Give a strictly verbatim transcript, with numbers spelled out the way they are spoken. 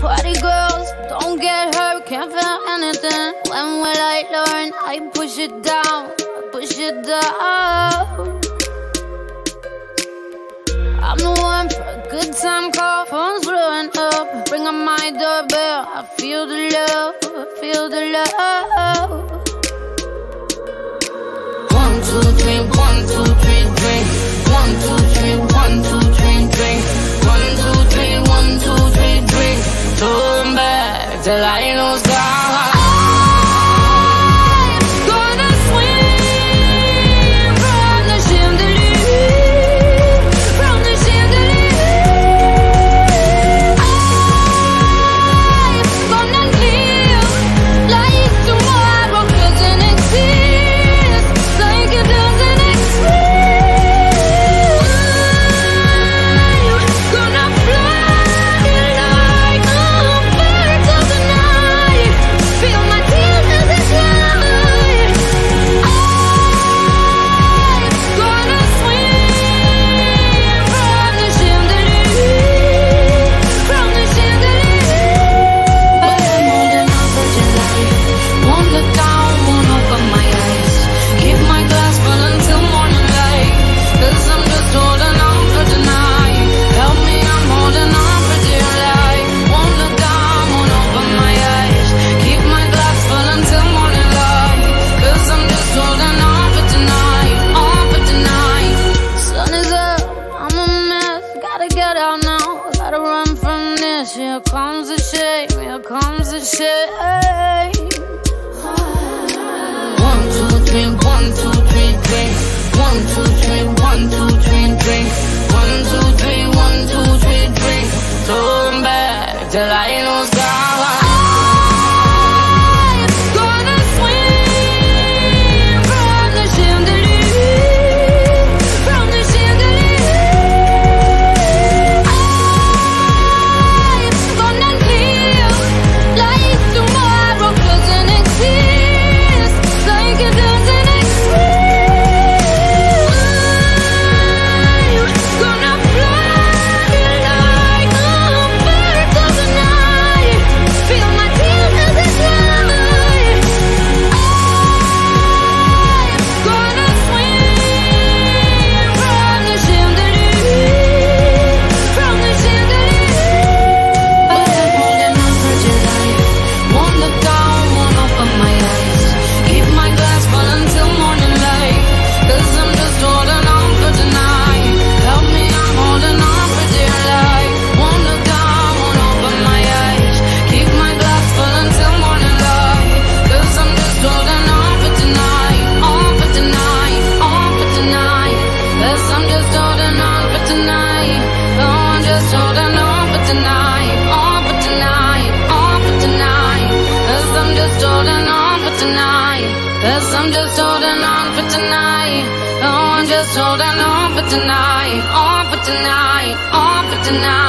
Party girls, don't get hurt, can't feel anything. When will I learn? I push it down, I push it down. I'm the one for a good time call, phone's blowing up. Ring on my doorbell, I feel the love, I feel the love. One, two, three, one, two, three, drink. One, two, three, one, two, three, drink. One, two, three, one, two, three, drink. Turn back till I know it's gone. Tonight, on for tonight, on for tonight.